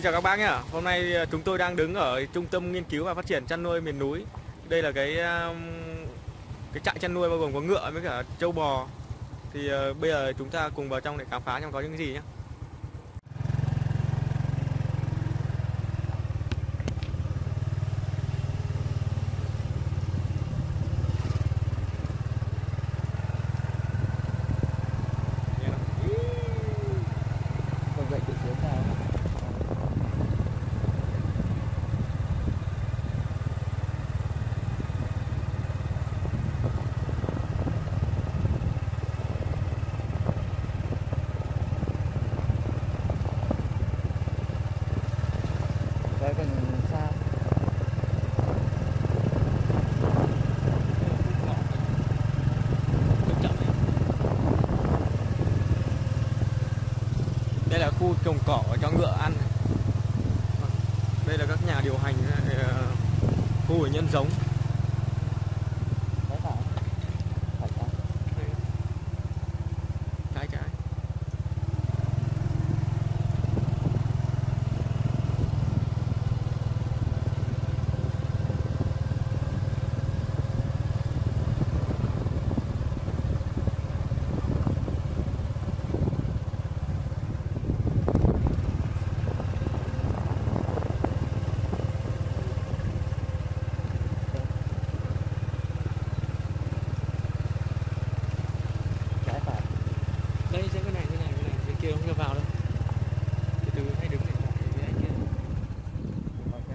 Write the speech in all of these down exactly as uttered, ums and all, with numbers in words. Xin chào các bác nhé. Hôm nay chúng tôi đang đứng ở Trung tâm Nghiên cứu và Phát triển Chăn nuôi miền núi. Đây là cái cái trại chăn nuôi bao gồm có ngựa với cả trâu bò. Thì bây giờ chúng ta cùng vào trong để khám phá xem có những gì nhé. Đây là khu trồng cỏ cho ngựa ăn. Đây là các nhà điều hành khu nhân giống. Trái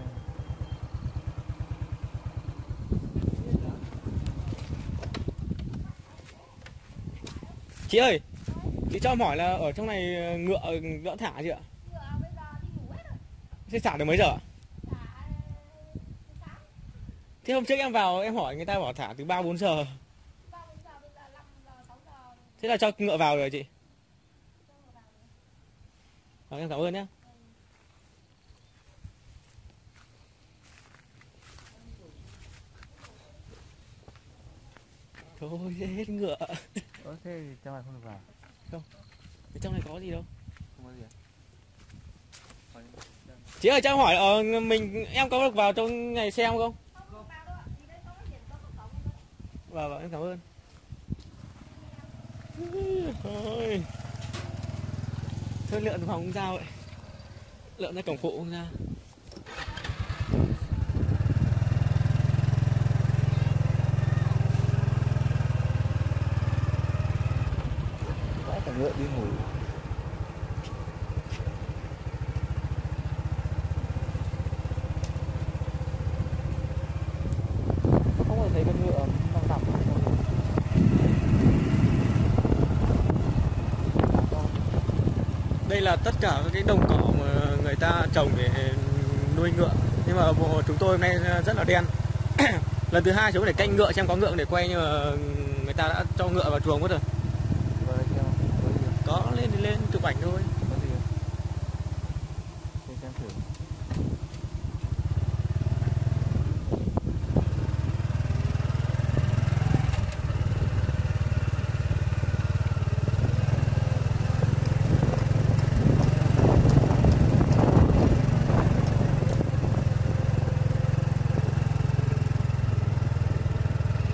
trái. Chị ơi, chị cho em hỏi là ở trong này ngựa ngựa thả chị ạ? Ngựa bây giờ đi ngủ hết rồi. Thế thả được mấy giờ? Thả... Thế hôm trước em vào em hỏi người ta bảo thả từ ba bốn giờ. ba bốn giờ, bây giờ năm giờ, sáu giờ. Thế là cho ngựa vào rồi chị? Cho ngựa vào rồi. À, em cảm ơn nhé. Ừ. Thôi hết ngựa. Ơ thế thì trong này không được vào. Không. Thế trong này có gì đâu. Không có gì à? Chị ơi cho em hỏi ờ, mình em có được vào trong này xem không? Không, không vào đâu ạ. Thì đây có cái biển có cổng không? Vâng vâng, em cảm ơn. Thôi. Thôi lượn vòng không ra vậy. Lượn ra cổng phụ không ra. Ngựa đi ngủ. Không có thấy con ngựa đang nằm. Đây là tất cả các cái đồng cỏ mà người ta trồng để nuôi ngựa. Nhưng mà bộ chúng tôi hôm nay rất là đen. Lần thứ hai chúng tôi để canh ngựa xem có ngựa để quay, nhưng mà người ta đã cho ngựa vào chuồng mất rồi. Có lên thì lên chụp ảnh thôi. Có gì để xem thử.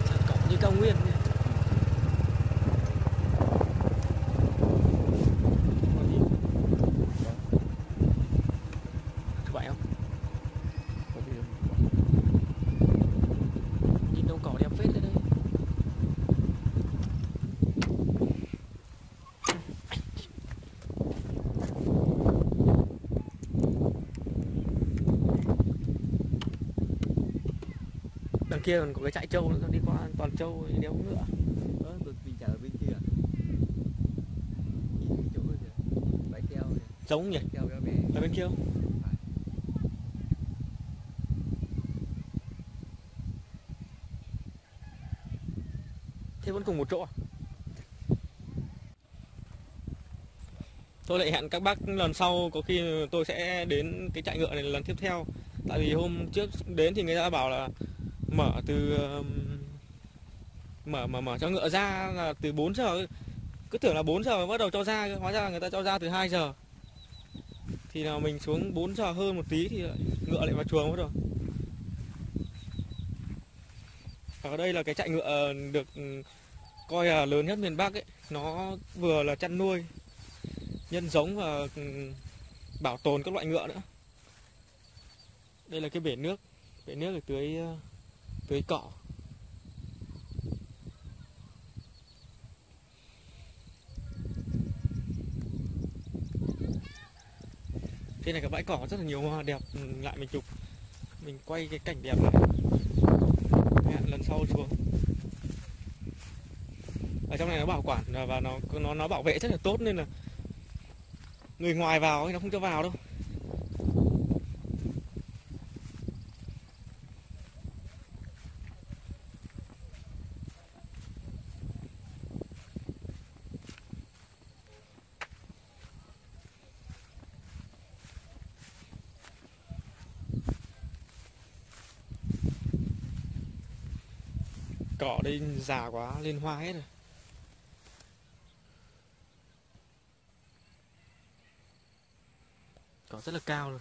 Chẳng có như cao nguyên nhỉ? Đằng kia còn có cái trại trâu nữa, đi qua toàn trâu thì đéo ngựa. Ơ, mình chả ở bên kia. Nhìn chỗ kia kìa, bãi keo kìa. Giống nhỉ? Ở bên kia không? Thế vẫn cùng một chỗ à? Tôi lại hẹn các bác lần sau, có khi tôi sẽ đến cái trại ngựa này lần tiếp theo. Tại vì hôm trước đến thì người ta bảo là mở từ mở mở mở cho ngựa ra là từ bốn giờ, cứ tưởng là bốn giờ bắt đầu cho ra, hóa ra là người ta cho ra từ hai giờ. Thì là mình xuống bốn giờ hơn một tí thì ngựa lại vào chuồng mất rồi. Ở đây là cái trại ngựa được coi là lớn nhất miền Bắc ấy. Nó vừa là chăn nuôi, nhân giống và bảo tồn các loại ngựa nữa. Đây là cái bể nước, bể nước để tưới, tưới cỏ. Đây là cái bãi cỏ rất là nhiều hoa đẹp, lại mình chụp, mình quay cái cảnh đẹp này. Hẹn lần sau xuống. Ở trong này nó bảo quản và nó nó nó bảo vệ rất là tốt nên là người ngoài vào thì nó không cho vào đâu. Cỏ đây già quá lên hoa hết rồi. Cỏ rất là cao rồi.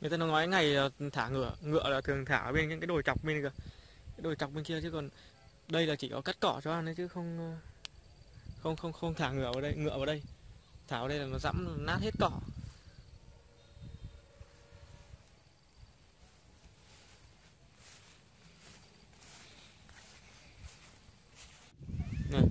Người ta nói ngày thả ngựa, ngựa là thường thả ở bên những cái đồi chọc bên kia, cái đồi chọc bên kia chứ còn đây là chỉ có cắt cỏ cho ăn đấy chứ không không không không thả ngựa vào đây, ngựa vào đây. Thả vào đây là nó giẫm nát hết cỏ. Này.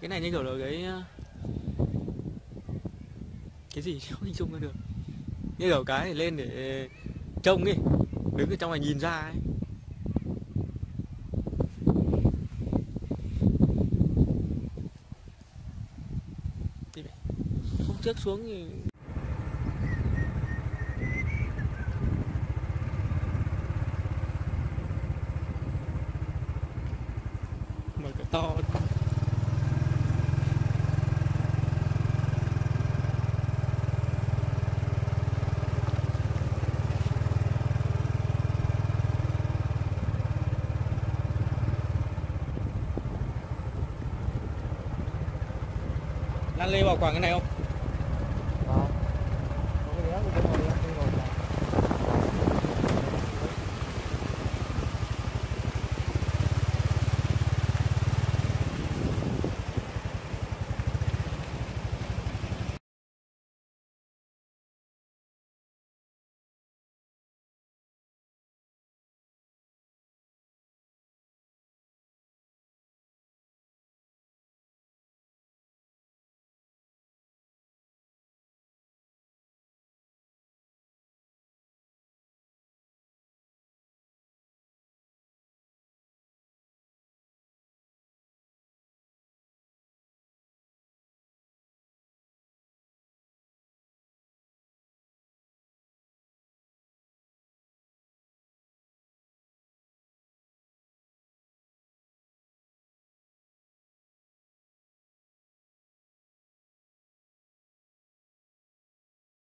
Cái này như kiểu là cái cái gì không hình dung ra được, như kiểu cái để lên để trông đi, đứng ở trong này nhìn ra ấy. Không trước xuống thì... mà cái to Lê bảo quản cái này không?